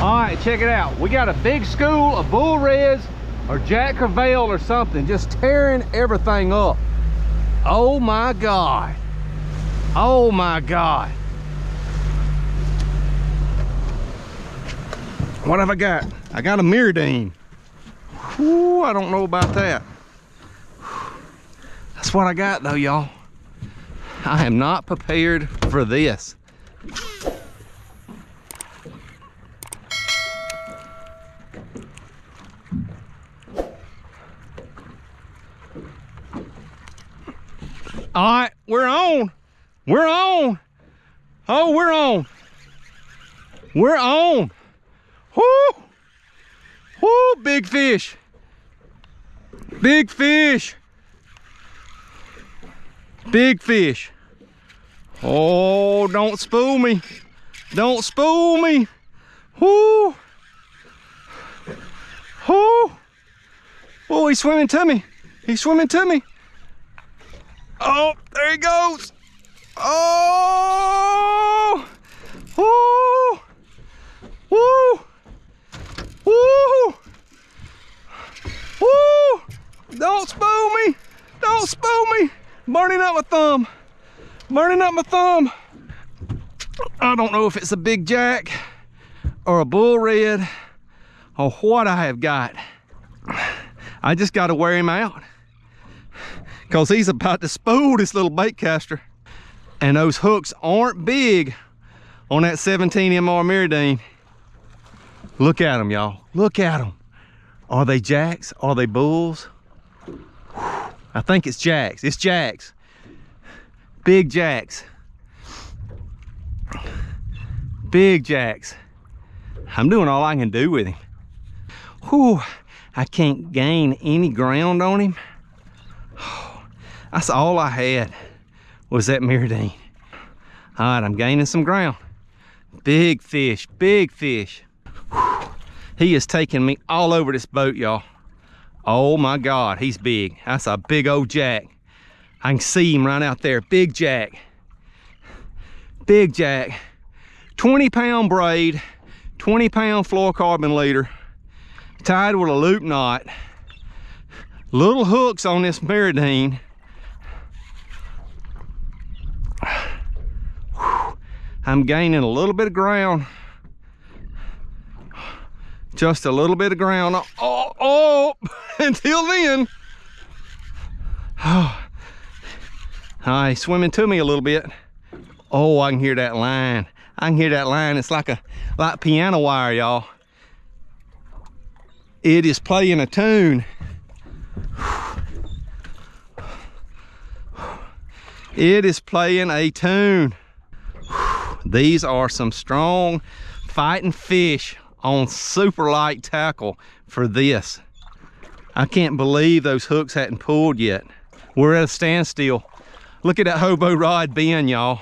All right, check it out. We got a big school of bull reds or Jack Crevalle or something just tearing everything up. Oh my God. Oh my God. What have I got? I got a Mirrodine. Whew, I don't know about that. That's what I got though, y'all. I am not prepared for this. All right, we're on. We're on. Oh, we're on. We're on. Whoo! Whoo, big fish. Big fish. Big fish. Oh, don't spool me. Don't spool me. Whoo! Whoo! Oh, he's swimming to me. He's swimming to me. Oh, there he goes. Oh! Oh! Woo! Woo! Woo! Don't spool me. Don't spool me. Burning up my thumb. Burning up my thumb. I don't know if it's a big jack or a bull red or what I have got. I just got to wear him out, because he's about to spool this little bait caster. And those hooks aren't big on that 17 MR Mirrodine. Look at them, y'all. Look at them. Are they jacks? Are they bulls? Whew. I think it's jacks. It's jacks. Big jacks. Big jacks. I'm doing all I can do with him. Whew. I can't gain any ground on him. That's all I had was that Mirrodine. All right, I'm gaining some ground. Big fish, big fish. Whew. He is taking me all over this boat, y'all. Oh my God, he's big. That's a big old jack. I can see him right out there. Big jack. Big jack. 20-pound braid, 20-pound fluorocarbon leader, tied with a loop knot. Little hooks on this Mirrodine. I'm gaining a little bit of ground. Just a little bit of ground. Oh, oh, until then. Oh, right, he's swimming to me a little bit. Oh, I can hear that line. I can hear that line. It's like piano wire, y'all. It is playing a tune. It is playing a tune. These are some strong fighting fish on super light tackle for this. I can't believe those hooks hadn't pulled yet. We're at a standstill. Look at that hobo rod bend, y'all.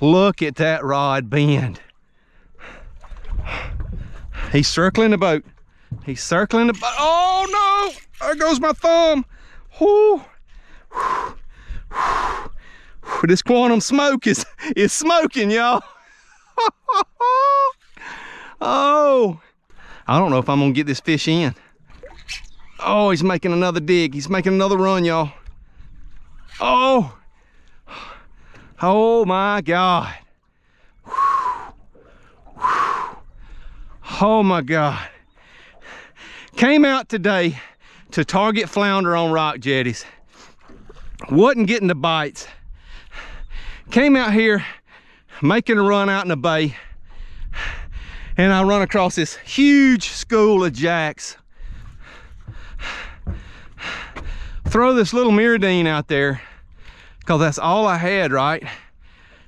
Look at that rod bend. He's circling the boat. He's circling the boat. Oh no! There goes my thumb. Whoo! This quantum smoke is smoking, y'all. Oh, I don't know if I'm gonna get this fish in. Oh, he's making another dig. He's making another run, y'all. Oh, oh my God. Oh my God. Came out today to target flounder on rock jetties. Wasn't getting the bites. Came out here making a run out in the bay, and I run across this huge school of jacks. Throw this little Mirrodine out there, because that's all I had, right?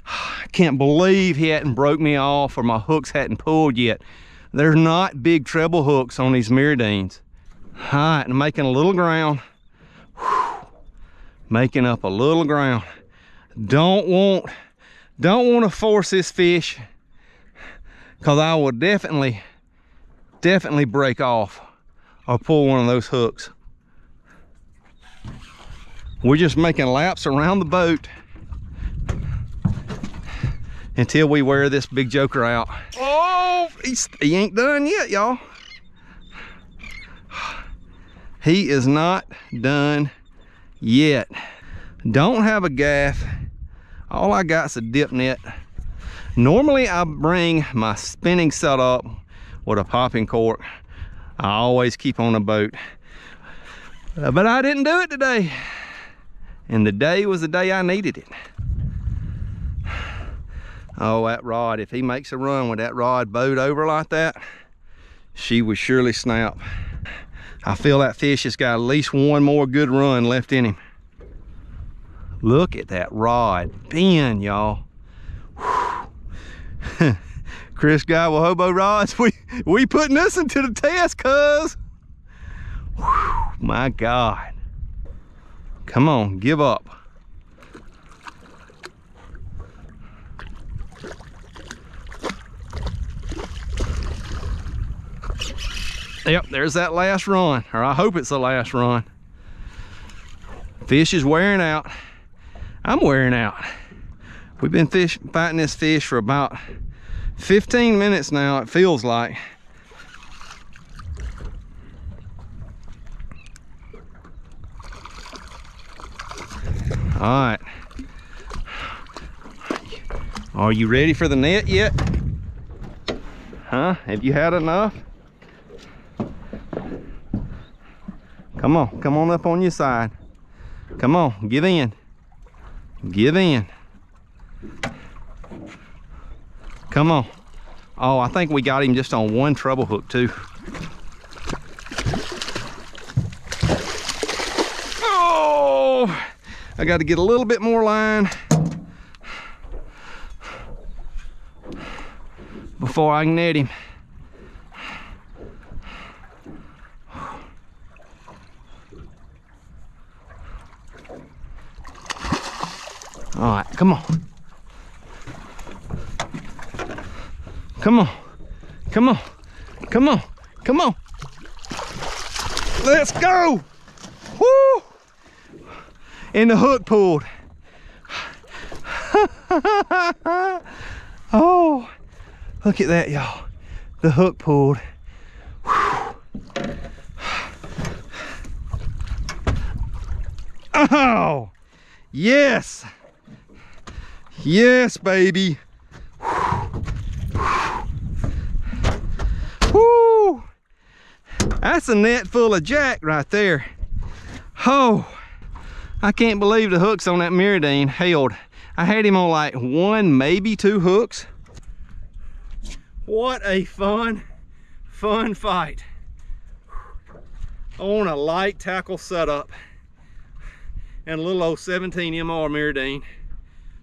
I can't believe he hadn't broke me off or my hooks hadn't pulled yet. There's not big treble hooks on these Mirrodines. All right, I'm making a little ground. Whew. Making up a little ground. Don't want to force this fish, because I will definitely break off or pull one of those hooks. We're just making laps around the boat. until we wear this big joker out. Oh, he ain't done yet, y'all. He is not done yet. Don't have a gaff. All I got's a dip net. Normally I bring my spinning setup with a popping cork. I always keep on a boat, but I didn't do it today. And the day was the day I needed it. Oh, that rod, if he makes a run with that rod bowed over like that, she would surely snap. I feel that fish has got at least one more good run left in him. Look at that rod bend, y'all. Chris Guy with Hobo Rods, we putting this into the test, cuz. My God. Come on, give up. Yep, there's that last run, or I hope it's the last run. Fish is wearing out. I'm wearing out. We've been fighting this fish for about 15 minutes now, it feels like. All right. Are you ready for the net yet? Huh? Have you had enough? Come on up on your side. Come on, give in. Give in. Come on. Oh, I think we got him just on one treble hook too. Oh, I got to get a little bit more line before I can net him. All right, come on. Come on. Come on. Come on. Come on. Let's go. Woo! And the hook pulled. Oh, look at that, y'all. The hook pulled. Whew. Oh, yes. Yes, baby. Woo! That's a net full of jack right there. Oh, I can't believe the hooks on that Mirrodine held. I had him on like one, maybe two hooks. What a fun fight on a light tackle setup and a little old 17 MR Mirrodine.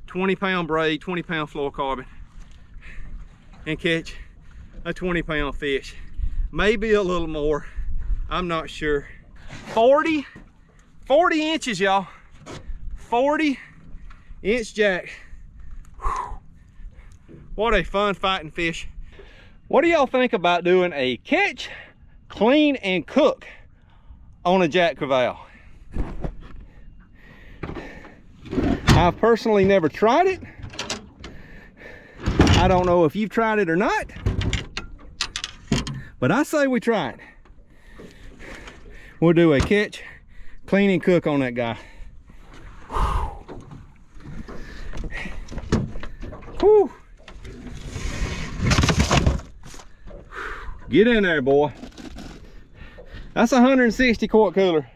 20 pound braid, 20 pound fluorocarbon, and catch a 20 pound fish. Maybe a little more, I'm not sure. 40 inches, y'all. 40 inch jack. Whew. What a fun fighting fish. What do y'all think about doing a catch, clean, and cook on a Jack Crevalle? I've personally never tried it. I don't know if you've tried it or not, but I say we try it. We'll do a catch, clean, and cook on that guy. Whew. Get in there, boy. That's 160 quart cooler,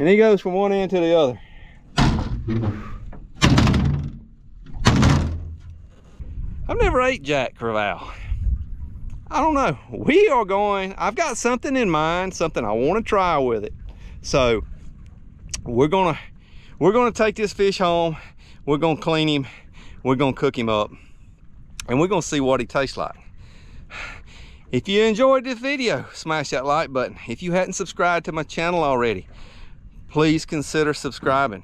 and he goes from one end to the other. I've never ate Jack Crevalle. I don't know. We are going, I've got something in mind, something I want to try with it. So we're gonna take this fish home. We're gonna clean him. We're gonna cook him up, and we're gonna see what he tastes like. If you enjoyed this video, smash that like button. If you hadn't subscribed to my channel already, please consider subscribing.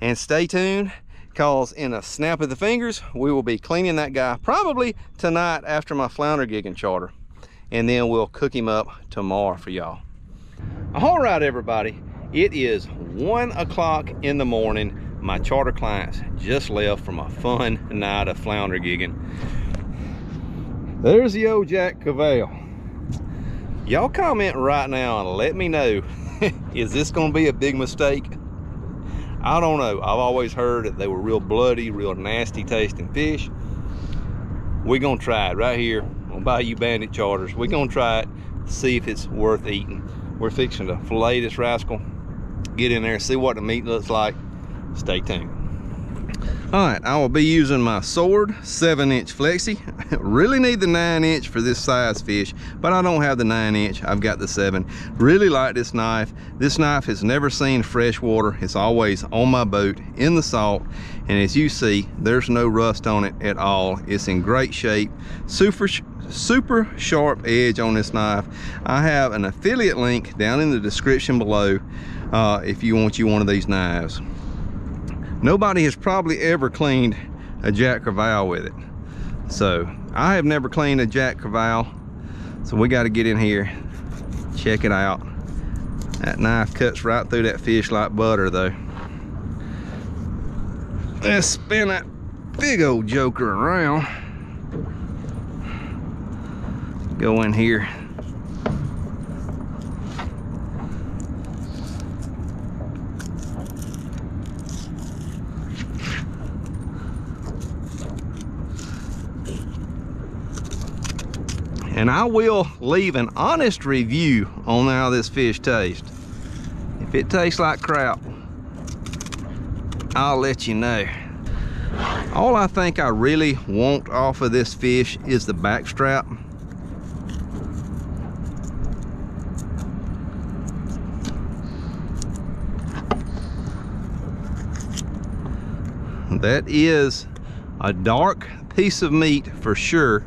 And stay tuned, cause in a snap of the fingers, we will be cleaning that guy probably tonight after my flounder gigging charter. And then we'll cook him up tomorrow for y'all. All right, everybody. It is 1 o'clock in the morning. My charter clients just left from a fun night of flounder gigging. There's the old Jack Crevalle. Y'all comment right now and let me know, is this gonna be a big mistake? I don't know. I've always heard that they were real bloody, real nasty tasting fish. We're gonna try it right here on Bayou Bandit Charters. We're gonna try it, see if it's worth eating. We're fixing to fillet this rascal, get in there, see what the meat looks like. Stay tuned. All right, I will be using my sword 7-inch flexi. Really need the 9-inch for this size fish, but I don't have the 9-inch. I've got the 7. Really like this knife. This knife has never seen fresh water. It's always on my boat in the salt, and as you see, there's no rust on it at all. It's in great shape. Super sharp edge on this knife. I have an affiliate link down in the description below if you want one of these knives. Nobody has probably ever cleaned a Jack Crevalle with it. So I have never cleaned a Jack Crevalle. So we got to get in here, check it out. That knife cuts right through that fish like butter though. Let's spin that big old joker around. Go in here. And I will leave an honest review on how this fish tastes. If it tastes like crap, I'll let you know. All I think I really want off of this fish is the backstrap. That is a dark piece of meat for sure.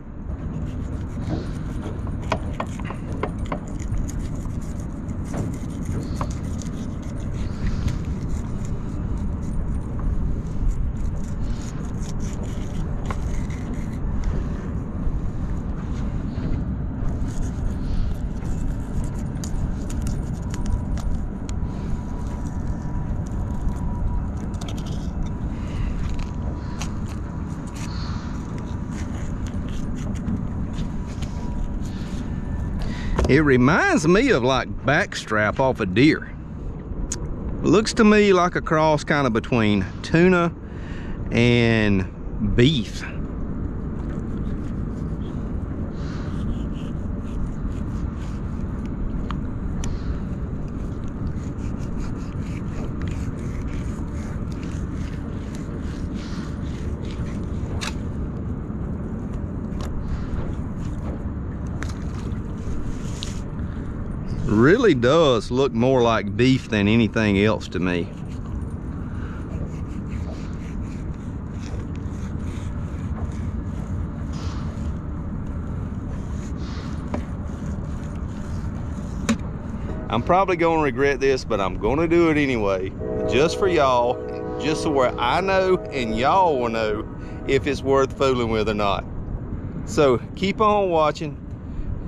It reminds me of like backstrap off a deer. Looks to me like a cross kind of between tuna and beef. Really does look more like beef than anything else to me. I'm probably going to regret this, but I'm going to do it anyway, just for y'all, just so where I know and y'all will know if it's worth fooling with or not. So keep on watching.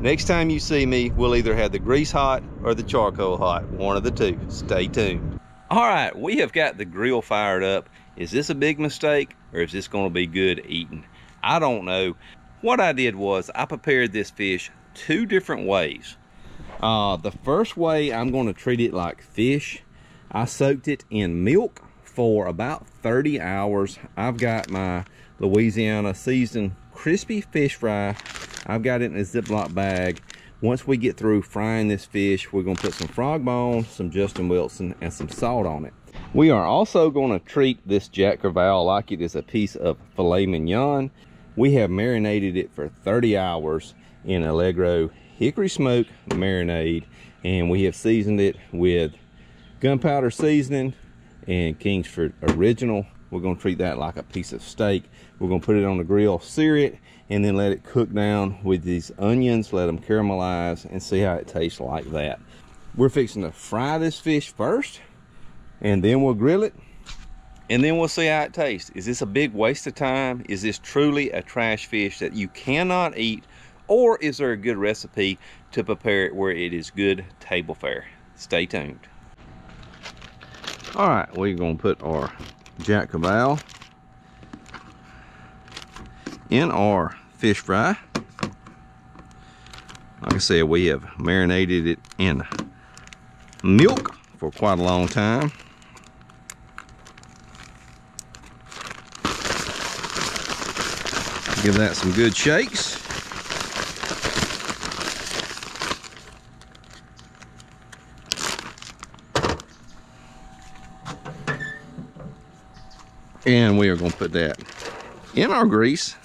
Next time you see me, we'll either have the grease hot or the charcoal hot. One of the two. Stay tuned. All right, we have got the grill fired up. Is this a big mistake or is this going to be good eating? I don't know. What I did was I prepared this fish 2 different ways. The first way, I'm going to treat it like fish. I soaked it in milk for about 30 hours. I've got my Louisiana seasoned crispy fish fry. I've got it in a Ziploc bag. Once we get through frying this fish, we're gonna put some frog bone, some Justin Wilson, and some salt on it. We are also gonna treat this Jack Crevalle like it is a piece of filet mignon. We have marinated it for 30 hours in Allegro hickory smoke marinade, and we have seasoned it with gunpowder seasoning and Kingsford Original. We're gonna treat that like a piece of steak. We're gonna put it on the grill, sear it, and then let it cook down with these onions, let them caramelize, and see how it tastes like that. We're fixing to fry this fish first, and then we'll grill it, and then we'll see how it tastes. Is this a big waste of time? Is this truly a trash fish that you cannot eat? Or is there a good recipe to prepare it where it is good table fare? Stay tuned. All right, we're gonna put our Jack Crevalle NR fish fry. Like I said, we have marinated it in milk for quite a long time. Give that some good shakes. And we are going to put that in our grease.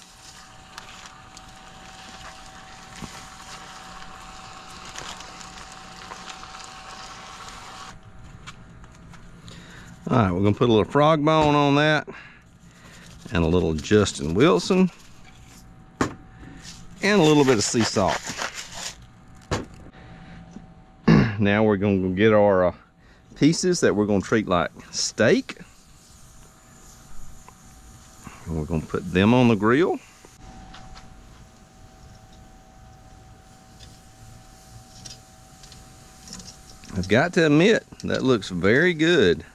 All right, we're going to put a little frog bone on that and a little Justin Wilson and a little bit of sea salt. Now we're going to get our pieces that we're going to treat like steak. And we're going to put them on the grill. I've got to admit, that looks very good.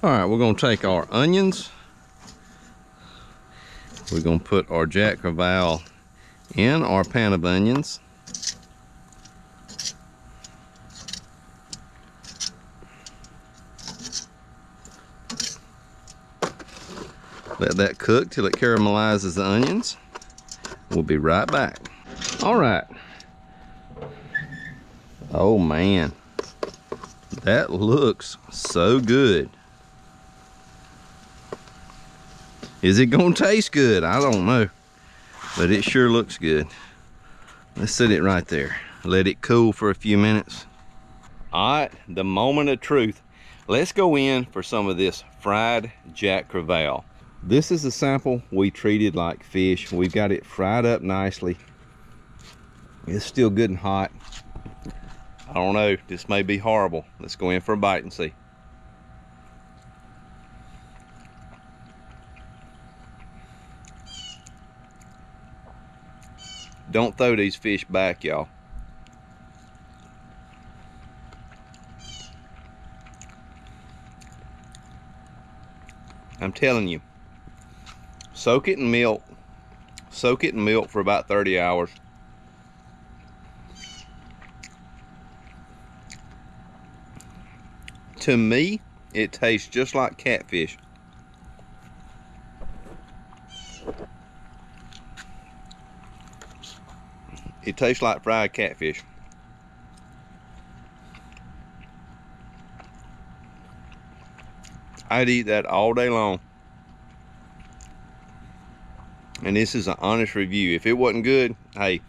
All right, we're going to take our onions. We're going to put our Jack Crevalle in our pan of onions. Let that cook till it caramelizes the onions. We'll be right back. All right. Oh man, that looks so good. Is it gonna taste good? I don't know, but it sure looks good. Let's set it right there. Let it cool for a few minutes. All right, the moment of truth. Let's go in for some of this fried Jack Crevalle. This is the sample we treated like fish. We've got it fried up nicely. It's still good and hot. I don't know, this may be horrible. Let's go in for a bite and see. Don't throw these fish back, y'all. I'm telling you. Soak it in milk. Soak it in milk for about 30 hours. To me, it tastes just like catfish. It tastes like fried catfish. I'd eat that all day long. And this is an honest review. If it wasn't good, hey,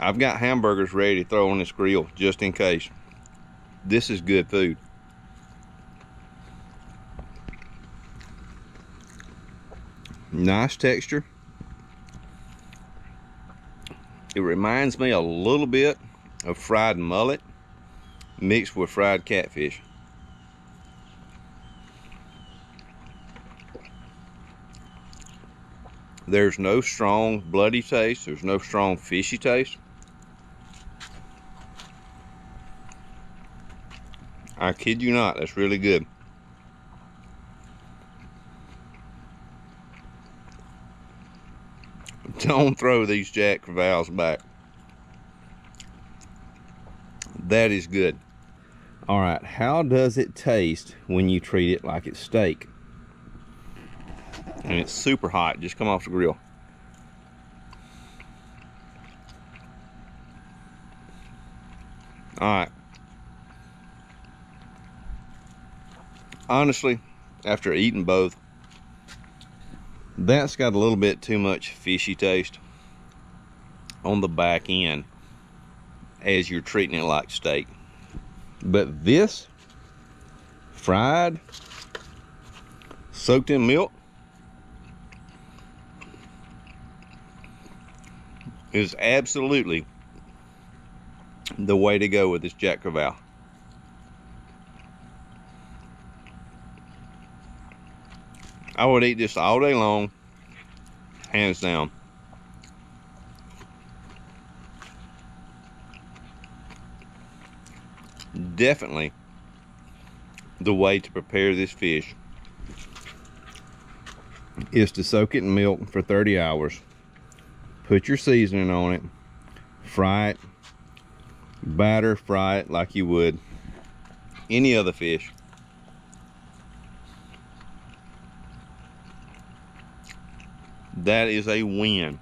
I've got hamburgers ready to throw on this grill just in case. This is good food. Nice texture. It reminds me a little bit of fried mullet mixed with fried catfish. There's no strong bloody taste. There's no strong fishy taste. I kid you not, that's really good. Don't throw these Jack Crevalles back. That is good. All right, how does it taste when you treat it like it's steak? And it's super hot, just come off the grill. All right. Honestly, after eating both, that's got a little bit too much fishy taste on the back end as you're treating it like steak. But this, fried, soaked in milk, is absolutely the way to go with this Jack Crevalle. I would eat this all day long, hands down. Definitely the way to prepare this fish is to soak it in milk for 30 hours. Put your seasoning on it, fry it, batter fry it like you would any other fish. That is a win.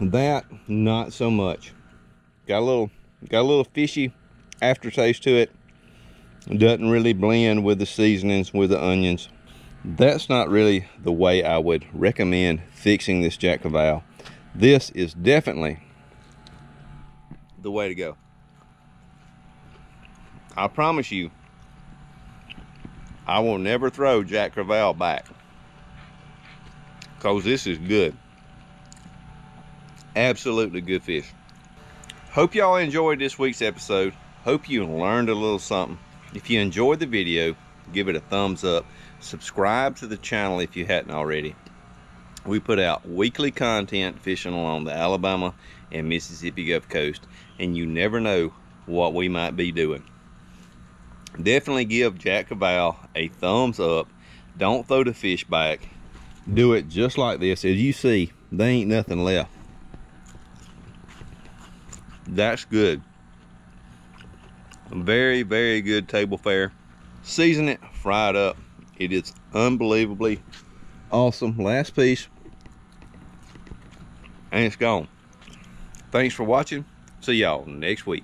That, not so much. Got a little fishy aftertaste to it. Doesn't really blend with the seasonings, with the onions. That's not really the way I would recommend fixing this Jack Crevalle. This is definitely the way to go. I promise you, I will never throw Jack Crevalle back, because this is good. Absolutely good fish. Hope y'all enjoyed this week's episode. Hope you learned a little something. If you enjoyed the video, give it a thumbs up. Subscribe to the channel if you hadn't already. We put out weekly content fishing along the Alabama and Mississippi Gulf Coast, and you never know what we might be doing. Definitely give Jack Crevalle a thumbs up. Don't throw the fish back. Do it just like this. As you see, there ain't nothing left. That's good. Very, very good table fare. Season it, fry it up. It is unbelievably awesome. Last piece, and it's gone. Thanks for watching. See y'all next week.